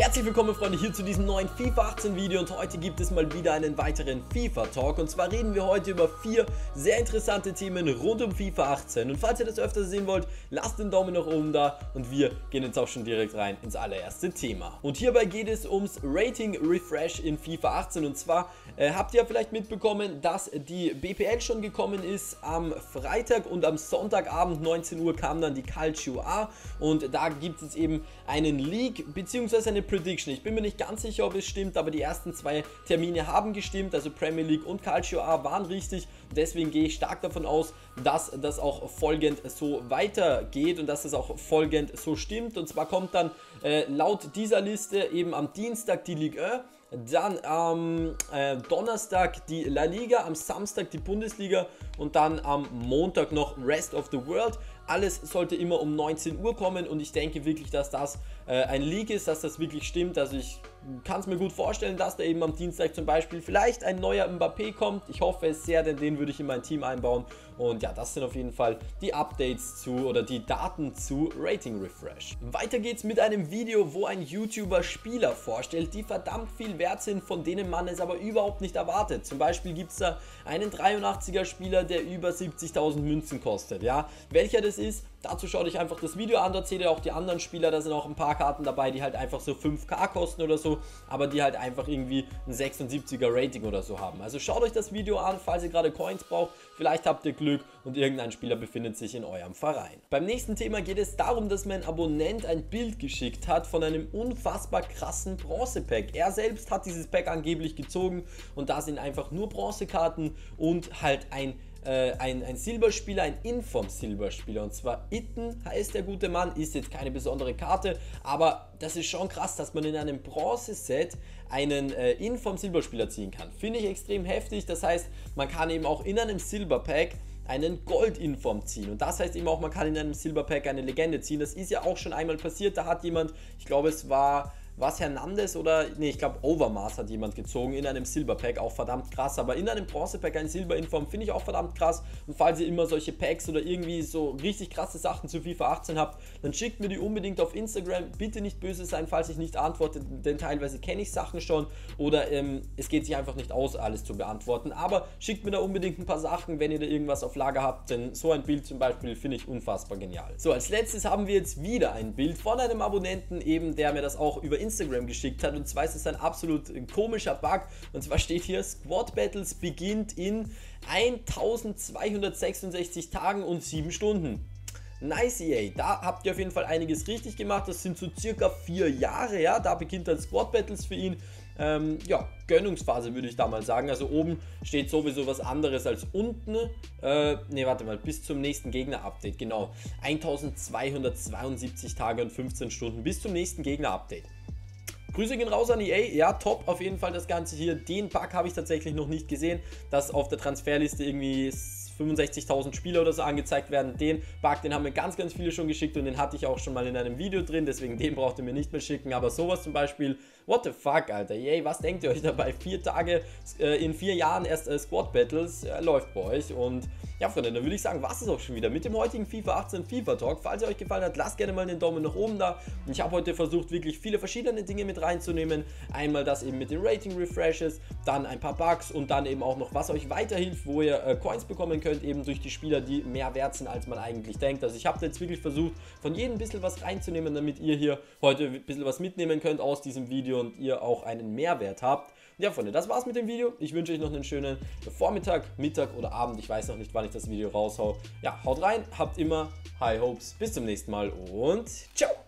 Herzlich willkommen Freunde hier zu diesem neuen FIFA 18 Video und heute gibt es mal wieder einen weiteren FIFA Talk und zwar reden wir heute über 4 sehr interessante Themen rund um FIFA 18 und falls ihr das öfter sehen wollt, lasst den Daumen nach oben da und wir gehen jetzt auch schon direkt rein ins allererste Thema. Und hierbei geht es ums Rating Refresh in FIFA 18 und zwar habt ihr vielleicht mitbekommen, dass die BPL schon gekommen ist am Freitag und am Sonntagabend 19 Uhr kam dann die Calcio A und da gibt es eben einen Leak bzw. eine Prediction. Ich bin mir nicht ganz sicher, ob es stimmt, aber die ersten 2 Termine haben gestimmt, also Premier League und Calcio A waren richtig. Deswegen gehe ich stark davon aus, dass das auch folgend so weitergeht und dass das auch folgend so stimmt. Und zwar kommt dann laut dieser Liste eben am Dienstag die Ligue 1. Dann am Donnerstag die La Liga, am Samstag die Bundesliga und dann am Montag noch Rest of the World. Alles sollte immer um 19 Uhr kommen und ich denke wirklich, dass das ein Leak ist, dass das wirklich stimmt. Also ich kann es mir gut vorstellen, dass da eben am Dienstag zum Beispiel vielleicht ein neuer Mbappé kommt. Ich hoffe es sehr, denn den würde ich in mein Team einbauen. Und ja, das sind auf jeden Fall die Updates zu oder die Daten zu Rating Refresh. Weiter geht's mit einem Video, wo ein YouTuber Spieler vorstellt, die verdammt viel wert sind, von denen man es aber überhaupt nicht erwartet. Zum Beispiel gibt es da einen 83er Spieler, der über 70.000 Münzen kostet. Ja, welcher das ist, dazu schaut euch einfach das Video an, da seht ihr auch die anderen Spieler, da sind auch ein paar Karten dabei, die halt einfach so 5K kosten oder so, aber die halt einfach irgendwie ein 76er Rating oder so haben. Also schaut euch das Video an, falls ihr gerade Coins braucht, vielleicht habt ihr Glück und irgendein Spieler befindet sich in eurem Verein. Beim nächsten Thema geht es darum, dass mein Abonnent ein Bild geschickt hat von einem unfassbar krassen Bronze-Pack. Er selbst hat dieses Pack angeblich gezogen und da sind einfach nur Bronzekarten und halt ein Silberspieler, ein Inform-Silberspieler und zwar Itten heißt der gute Mann, ist jetzt keine besondere Karte, aber das ist schon krass, dass man in einem Bronze-Set einen Inform-Silberspieler ziehen kann. Finde ich extrem heftig, das heißt, man kann eben auch in einem Silberpack einen Gold-Inform ziehen und das heißt eben auch, man kann in einem Silberpack eine Legende ziehen, das ist ja auch schon einmal passiert, da hat jemand, ich glaube es war... Was Hernandez oder, nee, ich glaube Overmars hat jemand gezogen in einem Silberpack, auch verdammt krass, aber in einem Bronzepack ein Silberinform finde ich auch verdammt krass und falls ihr immer solche Packs oder irgendwie so richtig krasse Sachen zu FIFA 18 habt, dann schickt mir die unbedingt auf Instagram, bitte nicht böse sein, falls ich nicht antworte, denn teilweise kenne ich Sachen schon oder es geht sich einfach nicht aus, alles zu beantworten, aber schickt mir da unbedingt ein paar Sachen, wenn ihr da irgendwas auf Lager habt, denn so ein Bild zum Beispiel finde ich unfassbar genial. So, als letztes haben wir jetzt wieder ein Bild von einem Abonnenten eben, der mir das auch über Instagram geschickt hat und zwar ist es ein absolut komischer Bug und zwar steht hier Squad Battles beginnt in 1266 Tagen und 7 Stunden. Nice EA, da habt ihr auf jeden Fall einiges richtig gemacht, das sind so circa 4 Jahre, ja, da beginnt dann Squad Battles für ihn. Ja, Gönnungsphase würde ich da mal sagen, also oben steht sowieso was anderes als unten, ne, warte mal, bis zum nächsten Gegner-Update, genau, 1272 Tage und 15 Stunden bis zum nächsten Gegner-Update. Grüße gehen raus an EA, ja top auf jeden Fall das Ganze hier, den Bug habe ich tatsächlich noch nicht gesehen, dass auf der Transferliste irgendwie 65.000 Spieler oder so angezeigt werden, den Bug, den haben mir ganz viele schon geschickt und den hatte ich auch schon mal in einem Video drin, deswegen den braucht ihr mir nicht mehr schicken, aber sowas zum Beispiel, what the fuck Alter, EA, was denkt ihr euch dabei, 4 Tage in 4 Jahren erst Squad Battles läuft bei euch und ja Freunde, dann würde ich sagen, was ist auch schon wieder mit dem heutigen FIFA 18 FIFA Talk, falls er euch gefallen hat, lasst gerne mal den Daumen nach oben da und ich habe heute versucht wirklich viele verschiedene Dinge mit reinzunehmen, einmal das eben mit den Rating Refreshes, dann ein paar Bugs und dann eben auch noch, was euch weiterhilft, wo ihr Coins bekommen könnt, eben durch die Spieler, die mehr wert sind, als man eigentlich denkt. Also ich habe jetzt wirklich versucht, von jedem ein bisschen was reinzunehmen, damit ihr hier heute ein bisschen was mitnehmen könnt aus diesem Video und ihr auch einen Mehrwert habt. Ja Freunde, das war's mit dem Video. Ich wünsche euch noch einen schönen Vormittag, Mittag oder Abend. Ich weiß noch nicht, wann ich das Video raushau. Ja, haut rein, habt immer High Hopes. Bis zum nächsten Mal und ciao!